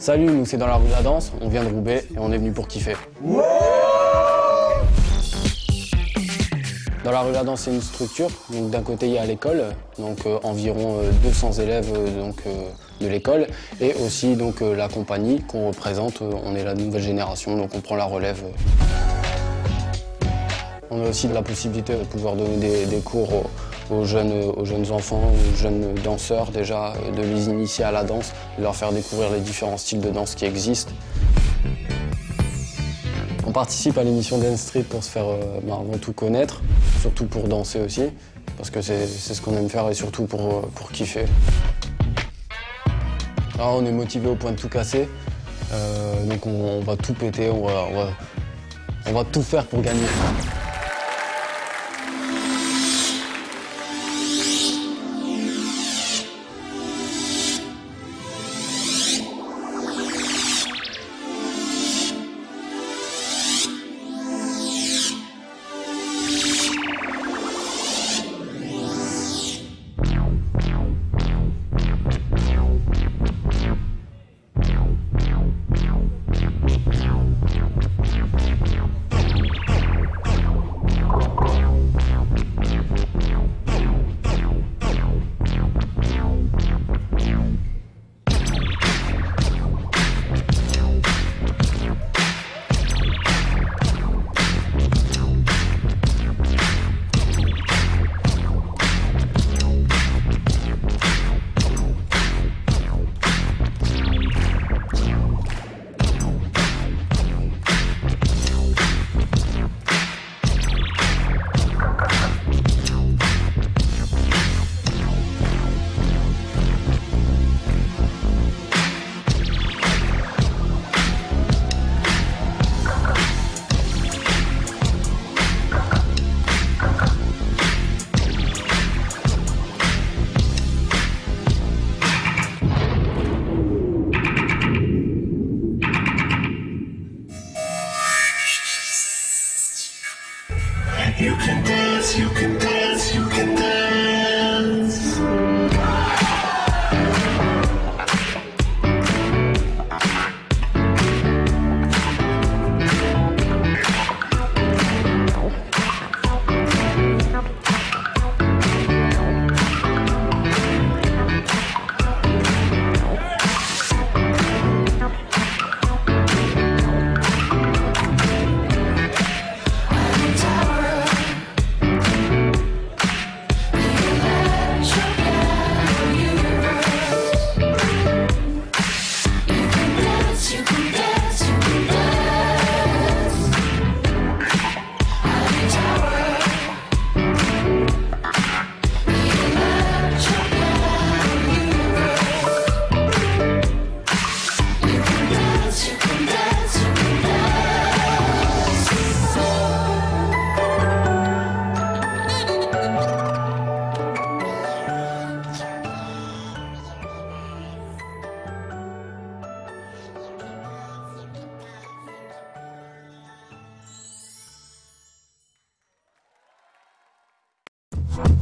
Salut, nous c'est Dans la rue la danse, on vient de Roubaix et on est venu pour kiffer. Wow! Dans la rue la danse, c'est une structure. Donc d'un côté il y a l'école, donc environ 200 élèves de l'école, et aussi donc la compagnie qu'on représente. On est la nouvelle génération, donc on prend la relève. On a aussi la possibilité de pouvoir donner des cours aux jeunes enfants, aux jeunes danseurs déjà, de les initier à la danse, de leur faire découvrir les différents styles de danse qui existent. On participe à l'émission Dance Street pour se faire avant tout connaître, surtout pour danser aussi, parce que c'est ce qu'on aime faire et surtout pour kiffer. Alors on est motivé au point de tout casser, donc on va tout péter, on va tout faire pour gagner. You can dance, you can dance, you can dance.